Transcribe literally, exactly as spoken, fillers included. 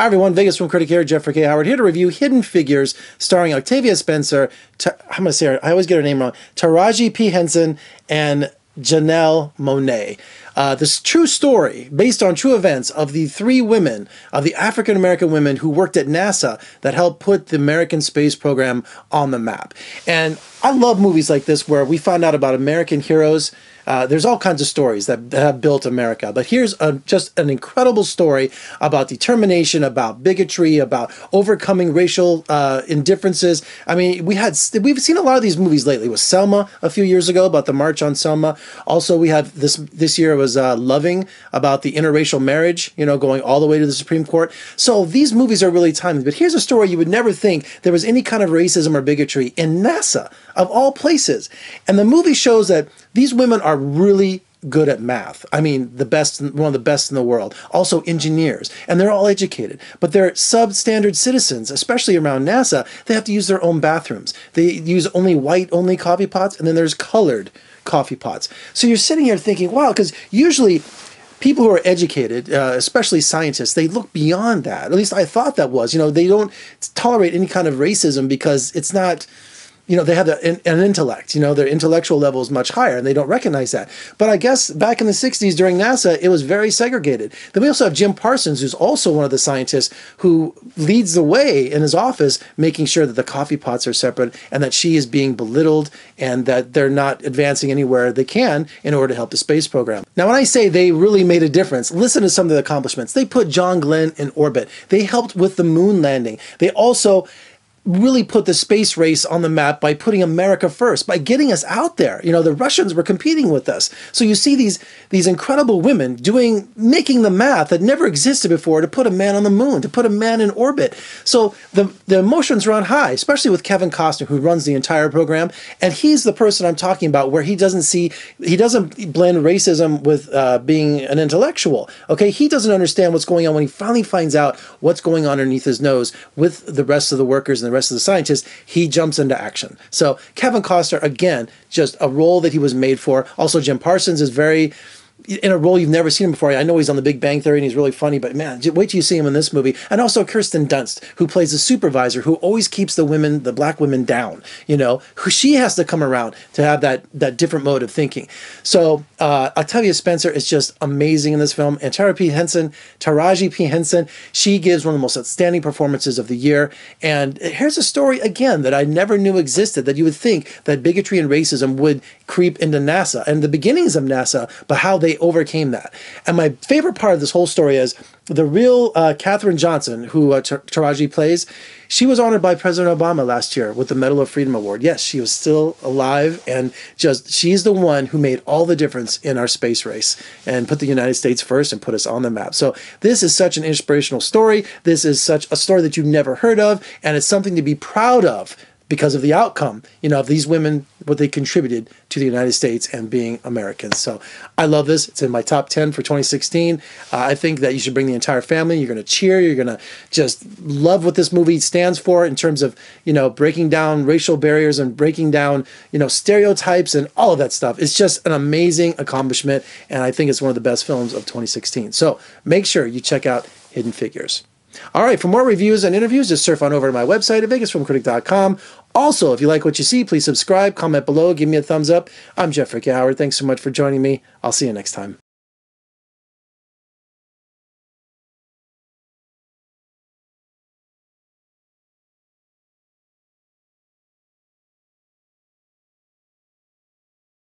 Hi everyone, Vegas Film Critic here, Jeffrey K. Howard, here to review Hidden Figures, starring Octavia Spencer, Ta I'm going to say her, I always get her name wrong, Taraji P. Henson, and Janelle Monae. Uh, this true story, based on true events, of the three women, of the African-American women who worked at NASA that helped put the American space program on the map. And I love movies like this where we find out about American heroes. Uh, there's all kinds of stories that, that have built America, but here's a, just an incredible story about determination, about bigotry, about overcoming racial uh, indifferences. I mean, we had we've seen a lot of these movies lately. It was Selma a few years ago about the March on Selma. Also, we have this this year it was uh, Loving about the interracial marriage, you know, going all the way to the Supreme Court. So these movies are really timely. But here's a story you would never think there was any kind of racism or bigotry in NASA of all places, and the movie shows that these women are. Are really good at math. I mean, the best, one of the best in the world. Also engineers, and they're all educated, but they're substandard citizens, especially around NASA. They have to use their own bathrooms. They use only white, only coffee pots, and then there's colored coffee pots. So you're sitting here thinking, wow, because usually people who are educated, uh, especially scientists, they look beyond that. At least I thought that was. You know, they don't tolerate any kind of racism because it's not. You know, they have an intellect, you know, their intellectual level is much higher and they don't recognize that. But I guess back in the sixties during NASA, it was very segregated. Then we also have Jim Parsons, who's also one of the scientists who leads the way in his office, making sure that the coffee pots are separate and that she is being belittled and that they're not advancing anywhere they can in order to help the space program. Now, when I say they really made a difference, listen to some of the accomplishments. They put John Glenn in orbit. They helped with the moon landing. They also really put the space race on the map by putting America first, by getting us out there. You know, the Russians were competing with us. So you see these these incredible women doing, making the math that never existed before to put a man on the moon, to put a man in orbit. So the, the emotions run high, especially with Kevin Costner, who runs the entire program. And he's the person I'm talking about where he doesn't see, he doesn't blend racism with uh, being an intellectual. Okay, he doesn't understand what's going on when he finally finds out what's going on underneath his nose with the rest of the workers and the the rest of the scientists, he jumps into action. So Kevin Costner, again, just a role that he was made for. Also, Jim Parsons is very, in a role you've never seen him before. I know he's on the Big Bang Theory and he's really funny, but man, wait till you see him in this movie. And also Kirsten Dunst, who plays the supervisor, who always keeps the women, the black women down, you know, who she has to come around to have that, that different mode of thinking. So uh, Octavia Spencer is just amazing in this film. And Taraji P. Henson, Taraji P. Henson, she gives one of the most outstanding performances of the year. And here's a story, again, that I never knew existed, that you would think that bigotry and racism would creep into NASA and the beginnings of NASA, but how they They overcame that. And my favorite part of this whole story is the real uh, Katherine Johnson, who uh, Taraji plays. She was honored by President Obama last year with the Medal of Freedom Award. Yes, she was still alive, and just she's the one who made all the difference in our space race and put the United States first and put us on the map. So this is such an inspirational story. This is such a story that you've never heard of, and it's something to be proud of because of the outcome, you know, of these women, what they contributed to the United States and being Americans. So I love this. It's in my top ten for twenty sixteen. Uh, I think that you should bring the entire family. You're going to cheer. You're going to just love what this movie stands for in terms of, you know, breaking down racial barriers and breaking down, you know, stereotypes and all of that stuff. It's just an amazing accomplishment, and I think it's one of the best films of twenty sixteen. So make sure you check out Hidden Figures. All right, for more reviews and interviews, just surf on over to my website at Vegas Film Critic dot com. Also, if you like what you see, please subscribe, comment below, give me a thumbs up. I'm Jeffrey K. Howard. Thanks so much for joining me. I'll see you next time.